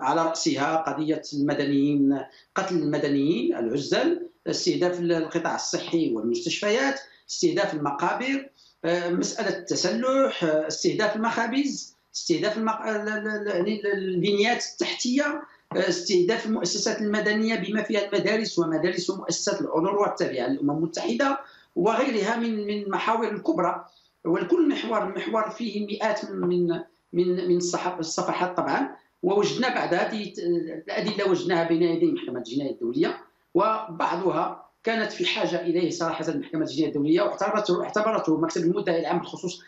على رأسها قضية المدنيين، قتل المدنيين العزل، استهداف القطاع الصحي والمستشفيات، استهداف المقابر، مسألة التسلح، استهداف المخابز، استهداف البنيات التحتية، استهداف المؤسسات المدنية بما فيها المدارس ومدارس ومؤسسات العلوم التابعة للأمم المتحدة وغيرها من المحاور الكبرى. والكل محور فيه مئات من الصفحات طبعا. ووجدنا بعد هذه الادله وجدناها بين يدي محكمه الجنايه الدوليه، وبعضها كانت في حاجه اليه صراحه المحكمه الجنائيه الدوليه، واعتبرته مكتب المدعي العام بالخصوص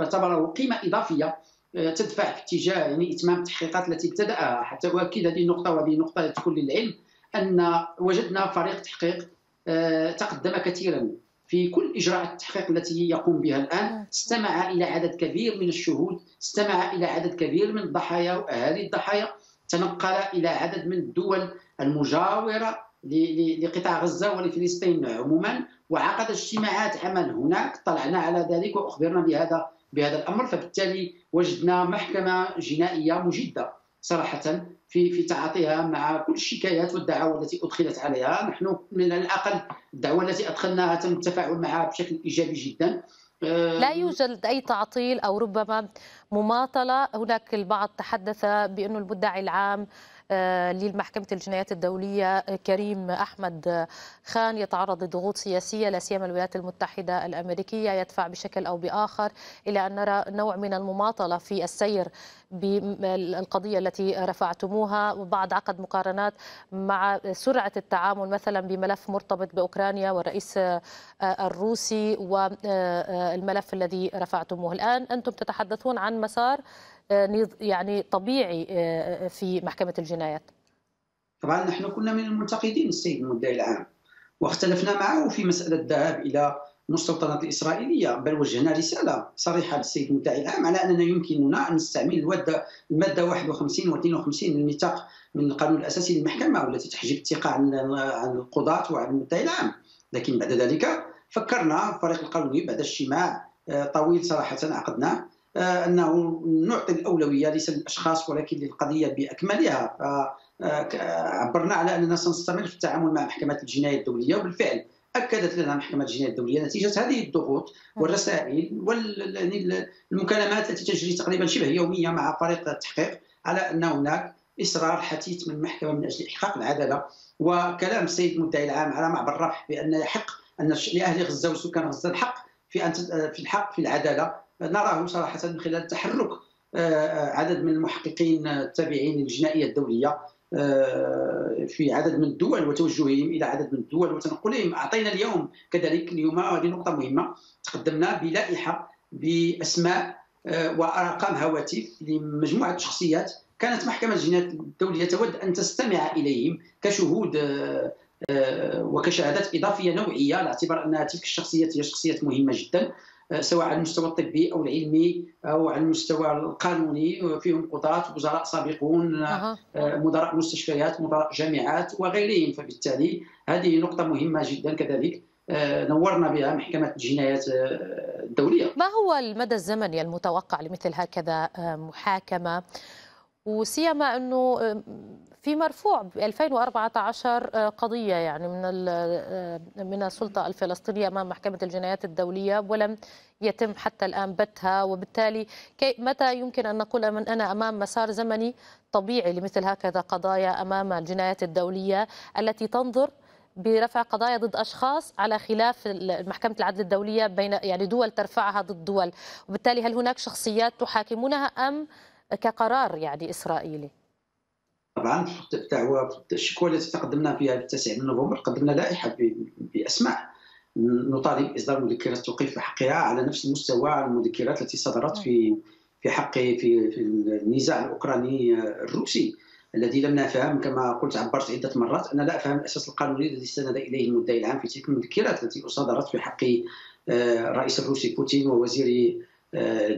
اعتبره قيمه اضافيه تدفع في اتجاه يعني اتمام التحقيقات التي ابتداها، حتى اؤكد هذه النقطه، وهذه نقطه تكون للعلم، ان وجدنا فريق تحقيق تقدم كثيرا في كل اجراءات التحقيق التي يقوم بها الان، استمع الى عدد كبير من الشهود، استمع الى عدد كبير من الضحايا واهالي الضحايا، تنقل الى عدد من الدول المجاوره لقطاع غزه ولفلسطين عموما، وعقد اجتماعات عمل هناك، طلعنا على ذلك واخبرنا بهذا الامر، فبالتالي وجدنا محكمه جنائيه مجده صراحه في تعاطيها مع كل الشكايات والدعاوى التي ادخلت عليها. نحن من الاقل الدعوه التي ادخلناها تم التفاعل معها بشكل ايجابي جدا، لا يوجد أي تعطيل أو ربما مماطلة. هناك البعض تحدث بأن المدعي العام للمحكمة الجنايات الدولية كريم أحمد خان يتعرض لضغوط سياسية، لا سيما الولايات المتحدة الأمريكية، يدفع بشكل أو بآخر إلى أن نرى نوع من المماطلة في السير بالقضية التي رفعتموها. وبعض عقد مقارنات مع سرعة التعامل مثلا بملف مرتبط بأوكرانيا والرئيس الروسي والملف الذي رفعتموه الآن. أنتم تتحدثون عن مسار يعني طبيعي في محكمة الجنايات. طبعا نحن كنا من المنتقدين السيد المدعي العام، واختلفنا معه في مسألة الذهاب إلى المستوطنات الإسرائيلية، بل وجهنا رسالة صريحة للسيد المدعي العام على أننا يمكننا أن نستعمل المادة 51 و 52 من الميثاق من القانون الأساسي للمحكمة، والتي تحجب الثقة عن القضاة وعن المدعي العام. لكن بعد ذلك فكرنا الفريق القانوني بعد اجتماع طويل صراحة عقدناه أنه نعطي الأولوية ليس للأشخاص ولكن للقضية بأكملها، عبرنا على أننا سنستمر في التعامل مع محكمة الجناية الدولية، وبالفعل أكدت لنا محكمة الجناية الدولية نتيجة هذه الضغوط والرسائل والمكالمات التي تجري تقريبا شبه يومية مع فريق التحقيق على أن هناك إصرار حثيث من المحكمة من أجل إحقاق العدالة. وكلام السيد المدعي العام على معبر رفح بأن يحق أن لأهل غزة وسكان غزة الحق في العدالة، نراه صراحة من خلال تحرك عدد من المحققين التابعين للجنائية الدولية في عدد من الدول وتوجههم إلى عدد من الدول وتنقلهم. أعطينا اليوم كذلك، اليوم هذه نقطة مهمة، تقدمنا بلائحة بأسماء وأرقام هواتف لمجموعة شخصيات كانت محكمة الجنايات الدولية تود أن تستمع إليهم كشهود وكشهادات إضافية نوعية، على اعتبار أن تلك الشخصيات هي شخصيات مهمة جدا، سواء على المستوى الطبي أو العلمي أو على المستوى القانوني، فيهم قضاة، وزراء سابقون، مدراء مستشفيات، مدراء جامعات وغيرهم. فبالتالي هذه نقطة مهمة جدا كذلك نورنا بها محكمة الجنايات الدولية. ما هو المدى الزمني المتوقع لمثل هكذا محاكمة، وسيما أنه في مرفوع ب 2014 قضية يعني من السلطة الفلسطينية أمام محكمة الجنايات الدولية ولم يتم حتى الآن بثها، وبالتالي متى يمكن أن نقول أنا أمام مسار زمني طبيعي لمثل هكذا قضايا أمام الجنايات الدولية التي تنظر برفع قضايا ضد أشخاص على خلاف محكمة العدل الدولية بين يعني دول ترفعها ضد دول، وبالتالي هل هناك شخصيات تحاكمونها أم كقرار يعني إسرائيلي؟ طبعا في الدعوة الشكوى التي تقدمنا فيها في 9 نوفمبر قدمنا لائحة بأسماء، نطالب إصدار مذكرات توقيف في حقها على نفس المستوى المذكرات التي صدرت في حق في النزاع الأوكراني الروسي الذي لم نفهم، كما قلت عبرت عدة مرات أنا لا أفهم الأساس القانوني الذي استند إليه المدعي العام في تلك المذكرات التي صدرت في حق الرئيس الروسي بوتين ووزير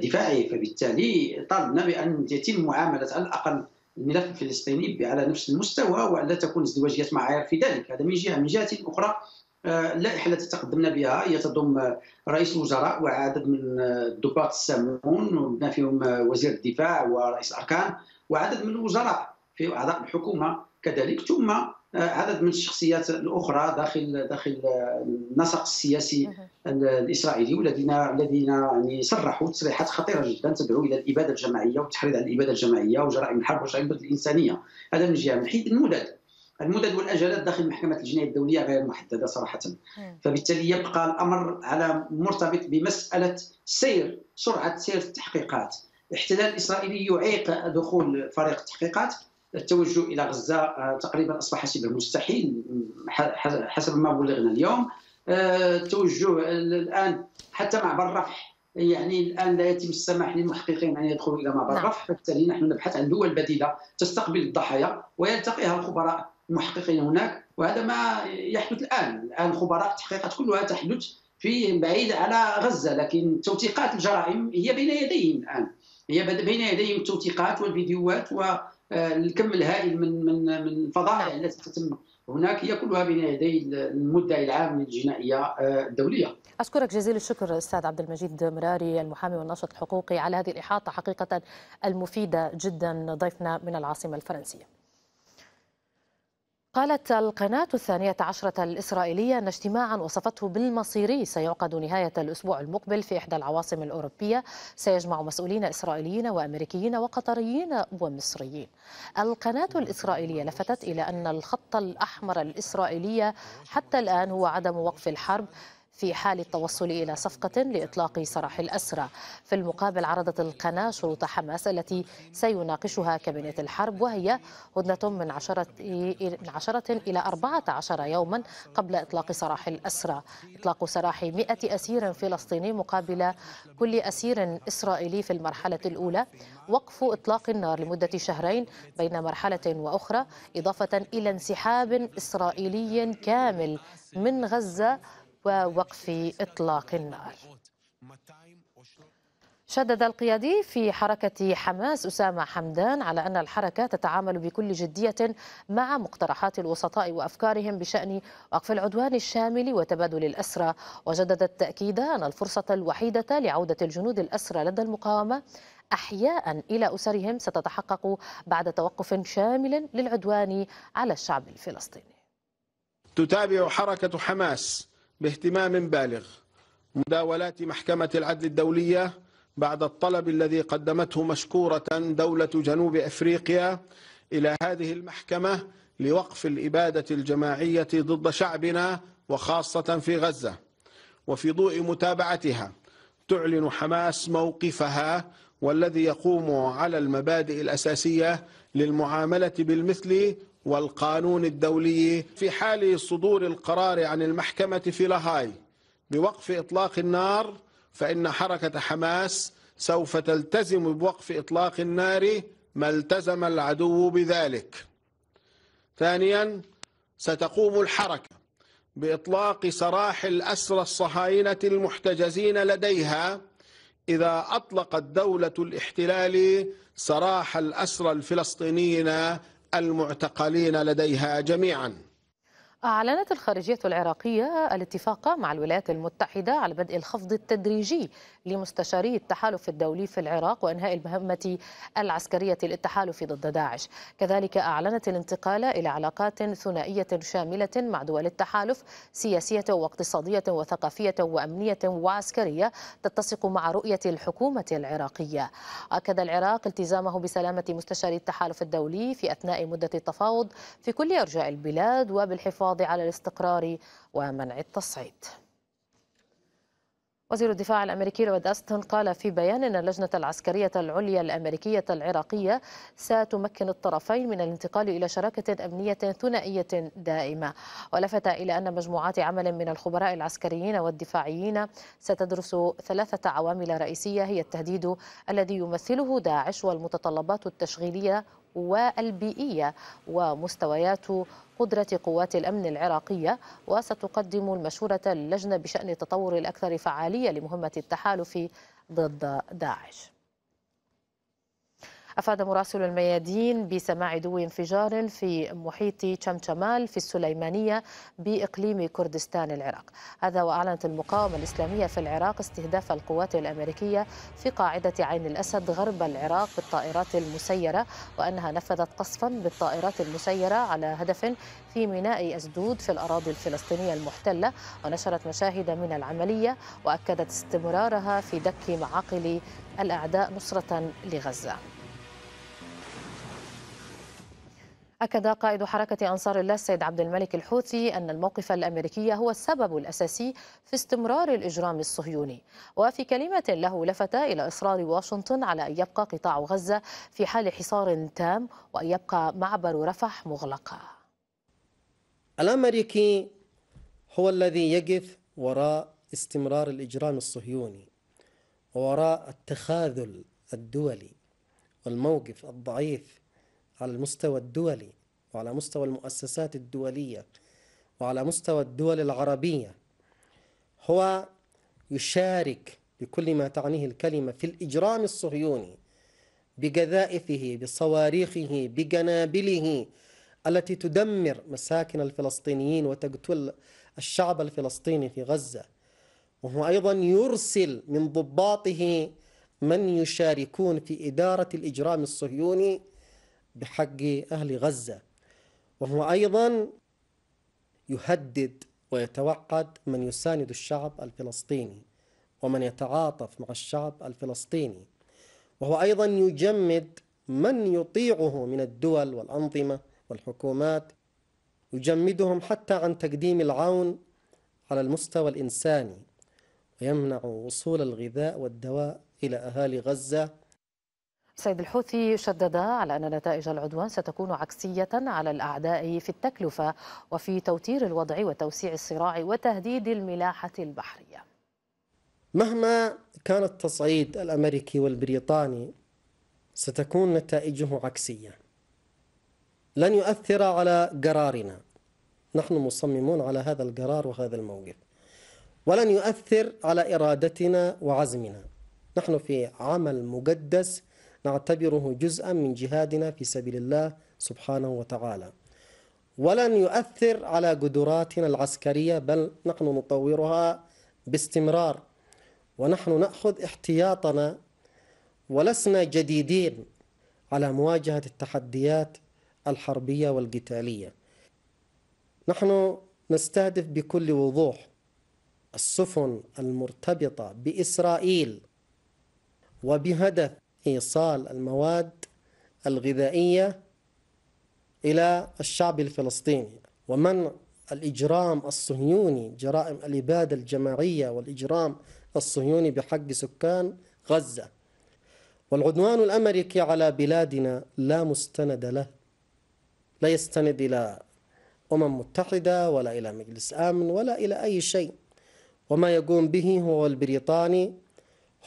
دفاعي. فبالتالي طالبنا بأن يتم معاملة على الأقل الملف الفلسطيني على نفس المستوى ولا تكون ازدواجية معايير في ذلك. هذا من جهة. من جهة أخرى اللائحة التي تقدمنا بها هي تضم رئيس الوزراء وعدد من الضباط السامون بما فيهم وزير الدفاع ورئيس الأركان وعدد من الوزراء في أعضاء الحكومة كذلك، ثم عدد من الشخصيات الأخرى داخل النسق السياسي الإسرائيلي الذين يعني صرحوا تصريحات خطيرة جدا تدعو إلى الإبادة الجماعية والتحريض على الإبادة الجماعية وجرائم الحرب وجرائم الإنسانية. هذا من جهة. من حيث المدد والأجالات داخل محكمة الجناية الدولية غير محددة صراحة، فبالتالي يبقى الأمر على مرتبط بمسألة سرعة سير التحقيقات. الاحتلال الإسرائيلي يعيق دخول فريق التحقيقات التوجه إلى غزة تقريبا أصبح شبه مستحيل حسب ما بلغنا اليوم. التوجه الآن حتى معبر رفح، يعني الآن لا يتم السماح للمحققين أن يدخلوا إلى معبر رفح، فبالتالي نحن نبحث عن دول بديلة تستقبل الضحايا ويلتقيها الخبراء المحققين هناك، وهذا ما يحدث الآن. الآن خبراء التحقيقات كلها تحدث في بعيد على غزة، لكن توثيقات الجرائم هي بين يديهم الآن، هي بين يديهم التوثيقات والفيديوهات والكم الهائل من الفضائح التي تتم هناك، هي كلها بين يدي المدعي العام للجنائية الدولية. أشكرك جزيل الشكر أستاذ عبد المجيد مراري المحامي والناشط الحقوقي على هذه الإحاطة حقيقة المفيدة جدا ضيفنا من العاصمة الفرنسية. قالت القناة 12 الإسرائيلية أن اجتماعا وصفته بالمصيري سيعقد نهاية الأسبوع المقبل في إحدى العواصم الأوروبية، سيجمع مسؤولين إسرائيليين وأمريكيين وقطريين ومصريين. القناة الإسرائيلية لفتت إلى أن الخط الأحمر الإسرائيلية حتى الآن هو عدم وقف الحرب في حال التوصل إلى صفقة لإطلاق سراح الأسرى. في المقابل عرضت القناة شروط حماس التي سيناقشها كابينة الحرب، وهي هدنة من 10 إلى 14 يوما قبل إطلاق سراح الأسرى، إطلاق سراح 100 أسير فلسطيني مقابل كل أسير إسرائيلي في المرحلة الأولى، وقف إطلاق النار لمدة شهرين بين مرحلة وأخرى، إضافة إلى انسحاب إسرائيلي كامل من غزة ووقف إطلاق النار. شدد القيادي في حركة حماس أسامة حمدان على أن الحركة تتعامل بكل جدية مع مقترحات الوسطاء وأفكارهم بشأن وقف العدوان الشامل وتبادل الأسرى، وجدد التأكيد أن الفرصة الوحيدة لعودة الجنود الأسرى لدى المقاومة أحياء إلى أسرهم ستتحقق بعد توقف شامل للعدوان على الشعب الفلسطيني. تتابع حركة حماس باهتمام بالغ مداولات محكمة العدل الدولية بعد الطلب الذي قدمته مشكورة دولة جنوب أفريقيا إلى هذه المحكمة لوقف الإبادة الجماعية ضد شعبنا وخاصة في غزة. وفي ضوء متابعتها تعلن حماس موقفها، والذي يقوم على المبادئ الأساسية للمعاملة بالمثل والقانون الدولي، في حال صدور القرار عن المحكمة في لاهاي بوقف إطلاق النار، فإن حركة حماس سوف تلتزم بوقف إطلاق النار ما التزم العدو بذلك. ثانيا، ستقوم الحركة بإطلاق سراح الأسرى الصهاينة المحتجزين لديها إذا أطلقت دولة الاحتلال سراح الأسرى الفلسطينيين المعتقلين لديها جميعا. أعلنت الخارجية العراقية الاتفاق مع الولايات المتحدة على بدء الخفض التدريجي لمستشاري التحالف الدولي في العراق وإنهاء المهمة العسكرية للتحالف ضد داعش. كذلك أعلنت الانتقال إلى علاقات ثنائية شاملة مع دول التحالف سياسية واقتصادية وثقافية وأمنية وعسكرية تتسق مع رؤية الحكومة العراقية. أكد العراق التزامه بسلامة مستشاري التحالف الدولي في أثناء مدة التفاوض في كل أرجاء البلاد وبالحفاظ على الاستقرار ومنع التصعيد. وزير الدفاع الأمريكي لويد أستن قال في بيان أن اللجنة العسكرية العليا الأمريكية العراقية ستمكن الطرفين من الانتقال إلى شراكة أمنية ثنائية دائمة، ولفت إلى أن مجموعات عمل من الخبراء العسكريين والدفاعيين ستدرس 3 عوامل رئيسية هي التهديد الذي يمثله داعش والمتطلبات التشغيلية والبيئية ومستويات قدرة قوات الأمن العراقية، وستقدم المشورة اللجنة بشأن التطور الأكثر فعالية لمهمة التحالف ضد داعش. أفاد مراسل الميادين بسماع دو انفجار في محيط شمشمال في السليمانية بإقليم كردستان العراق. هذا وأعلنت المقاومة الإسلامية في العراق استهداف القوات الأمريكية في قاعدة عين الأسد غرب العراق بالطائرات المسيرة، وأنها نفذت قصفا بالطائرات المسيرة على هدف في ميناء أسدود في الأراضي الفلسطينية المحتلة، ونشرت مشاهد من العملية وأكدت استمرارها في دك معاقل الأعداء نصرة لغزة. أكد قائد حركة أنصار الله السيد عبد الملك الحوثي أن الموقف الأمريكي هو السبب الأساسي في استمرار الإجرام الصهيوني. وفي كلمة له لفت إلى إصرار واشنطن على أن يبقى قطاع غزة في حال حصار تام وأن يبقى معبر رفح مغلقا. الأمريكي هو الذي يقف وراء استمرار الإجرام الصهيوني وراء التخاذل الدولي والموقف الضعيف على المستوى الدولي وعلى مستوى المؤسسات الدولية وعلى مستوى الدول العربية. هو يشارك بكل ما تعنيه الكلمة في الإجرام الصهيوني بقذائفه بصواريخه بقنابله التي تدمر مساكن الفلسطينيين وتقتل الشعب الفلسطيني في غزة. وهو أيضا يرسل من ضباطه من يشاركون في إدارة الإجرام الصهيوني بحق أهل غزة. وهو أيضا يهدد ويتوعد من يساند الشعب الفلسطيني ومن يتعاطف مع الشعب الفلسطيني. وهو أيضا يجمد من يطيعه من الدول والأنظمة والحكومات، يجمدهم حتى عن تقديم العون على المستوى الإنساني ويمنع وصول الغذاء والدواء إلى أهالي غزة. سيد الحوثي شدد على أن نتائج العدوان ستكون عكسية على الأعداء في التكلفة وفي توتير الوضع وتوسيع الصراع وتهديد الملاحة البحرية. مهما كان التصعيد الأمريكي والبريطاني ستكون نتائجه عكسية، لن يؤثر على قرارنا، نحن مصممون على هذا القرار وهذا الموقف، ولن يؤثر على إرادتنا وعزمنا. نحن في عمل مقدس نعتبره جزءا من جهادنا في سبيل الله سبحانه وتعالى، ولن يؤثر على قدراتنا العسكرية، بل نحن نطورها باستمرار ونحن نأخذ احتياطنا ولسنا جديدين على مواجهة التحديات الحربية والقتالية. نحن نستهدف بكل وضوح السفن المرتبطة بإسرائيل وبهدف إيصال المواد الغذائية إلى الشعب الفلسطيني ومنع الإجرام الصهيوني، جرائم الإبادة الجماعية والإجرام الصهيوني بحق سكان غزة. والعدوان الأمريكي على بلادنا لا مستند له، لا يستند إلى أمم متحدة ولا إلى مجلس أمن ولا إلى أي شيء. وما يقوم به هو البريطاني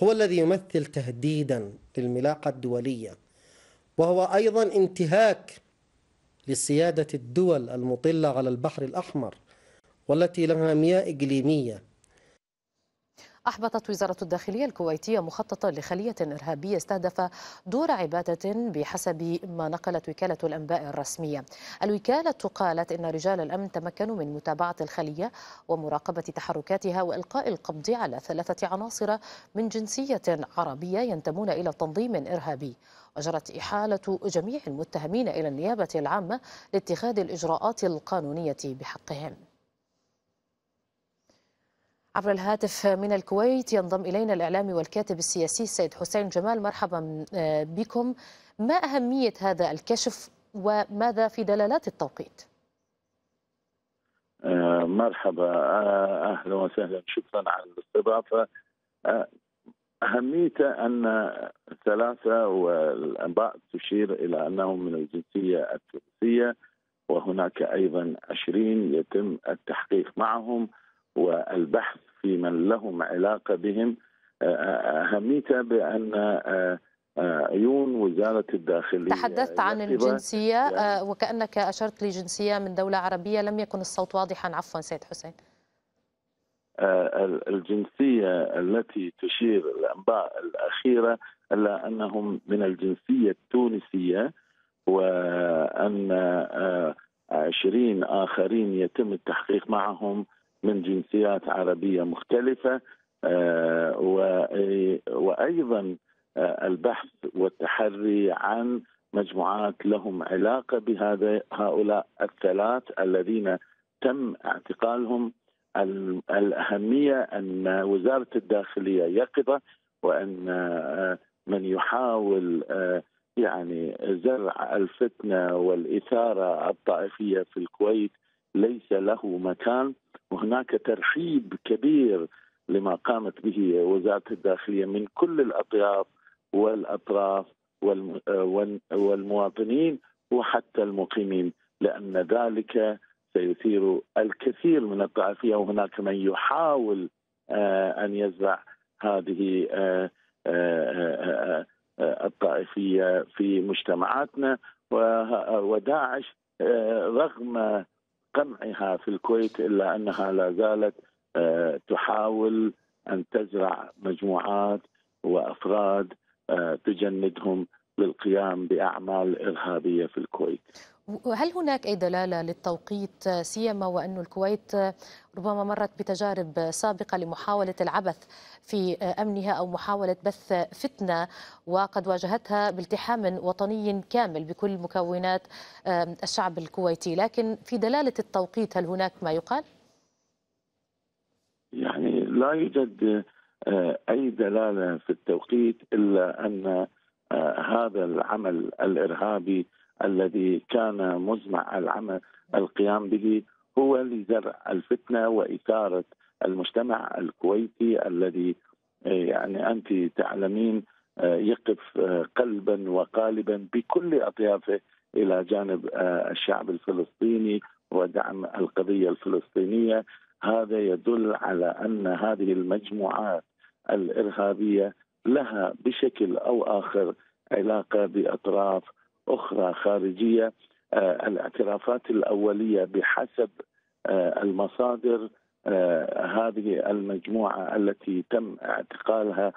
هو الذي يمثل تهديدا للملاحة الدولية، وهو أيضا انتهاك لسيادة الدول المطلة على البحر الأحمر والتي لها مياه إقليمية. أحبطت وزارة الداخلية الكويتية مخططا لخلية إرهابية استهدف دور عبادة بحسب ما نقلت وكالة الأنباء الرسمية. الوكالة قالت إن رجال الأمن تمكنوا من متابعة الخلية ومراقبة تحركاتها وإلقاء القبض على 3 عناصر من جنسية عربية ينتمون إلى تنظيم إرهابي، وجرت إحالة جميع المتهمين إلى النيابة العامة لاتخاذ الإجراءات القانونية بحقهم. عبر الهاتف من الكويت ينضم إلينا الإعلامي والكاتب السياسي السيد حسين جمال، مرحبا بكم. ما أهمية هذا الكشف وماذا في دلالات التوقيت؟ مرحبا، أهلا وسهلا، شكرا على الاستضافة. أهميته أن 3 والأنباء تشير إلى أنهم من الجنسية التونسية، وهناك أيضا 20 يتم التحقيق معهم والبحث في من لهم علاقة بهم. أهميتها بأن عيون وزارة الداخلية. تحدثت عن الجنسية وكأنك أشرت لجنسية من دولة عربية، لم يكن الصوت واضحا، عفوا سيد حسين. الجنسية التي تشير الأنباء الأخيرة إلا أنهم من الجنسية التونسية، وأن 20 آخرين يتم التحقيق معهم من جنسيات عربية مختلفة، وأيضا البحث والتحري عن مجموعات لهم علاقة بهذا هؤلاء ال3 الذين تم اعتقالهم. الأهمية أن وزارة الداخلية يقظة، وأن من يحاول يعني زرع الفتنة والإثارة الطائفية في الكويت ليس له مكان، وهناك ترحيب كبير لما قامت به وزارة الداخلية من كل الأطياف والأطراف والمواطنين وحتى المقيمين، لأن ذلك سيثير الكثير من الطائفية، وهناك من يحاول أن يزرع هذه الطائفية في مجتمعاتنا. وداعش رغم قمعها في الكويت إلا أنها لا زالت تحاول أن تزرع مجموعات وأفراد تجندهم للقيام بأعمال إرهابية في الكويت. هل هناك أي دلالة للتوقيت، سيما وأن الكويت ربما مرت بتجارب سابقة لمحاولة العبث في أمنها أو محاولة بث فتنة، وقد واجهتها بالتحام وطني كامل بكل مكونات الشعب الكويتي، لكن في دلالة التوقيت هل هناك ما يقال؟ يعني لا يوجد أي دلالة في التوقيت إلا أن هذا العمل الإرهابي الذي كان مزمع العمل القيام به هو لزرع الفتنة وإثارة المجتمع الكويتي الذي يعني أنت تعلمين يقف قلبا وقالبا بكل أطيافه إلى جانب الشعب الفلسطيني ودعم القضية الفلسطينية. هذا يدل على أن هذه المجموعات الإرهابية لها بشكل أو آخر علاقة بأطراف أخرى خارجية. الاعترافات الأولية بحسب المصادر هذه المجموعة التي تم اعتقالها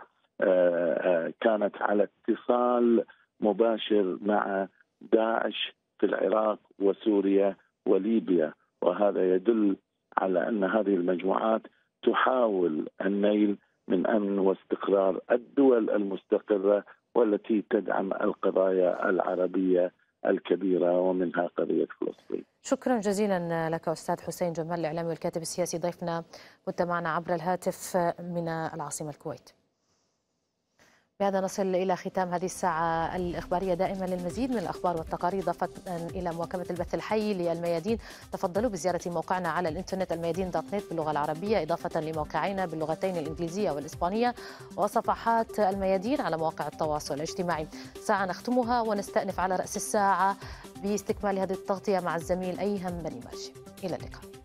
كانت على اتصال مباشر مع داعش في العراق وسوريا وليبيا، وهذا يدل على أن هذه المجموعات تحاول النيل من أمن واستقرار الدول المستقرة والتي تدعم القضايا العربية الكبيرة ومنها قضية فلسطين. شكرا جزيلا لك أستاذ حسين جمال، الإعلامي والكاتب السياسي، ضيفنا كنت معنا عبر الهاتف من العاصمة الكويت. بهذا نصل إلى ختام هذه الساعة الإخبارية. دائما للمزيد من الأخبار والتقارير إضافة إلى مواكبة البث الحي للميادين تفضلوا بزيارة موقعنا على الإنترنت الميادين.net باللغة العربية، إضافة لموقعينا باللغتين الإنجليزية والإسبانية وصفحات الميادين على مواقع التواصل الاجتماعي. ساعة نختمها ونستأنف على رأس الساعة باستكمال هذه التغطية مع الزميل أيهم بني ماشي. إلى اللقاء.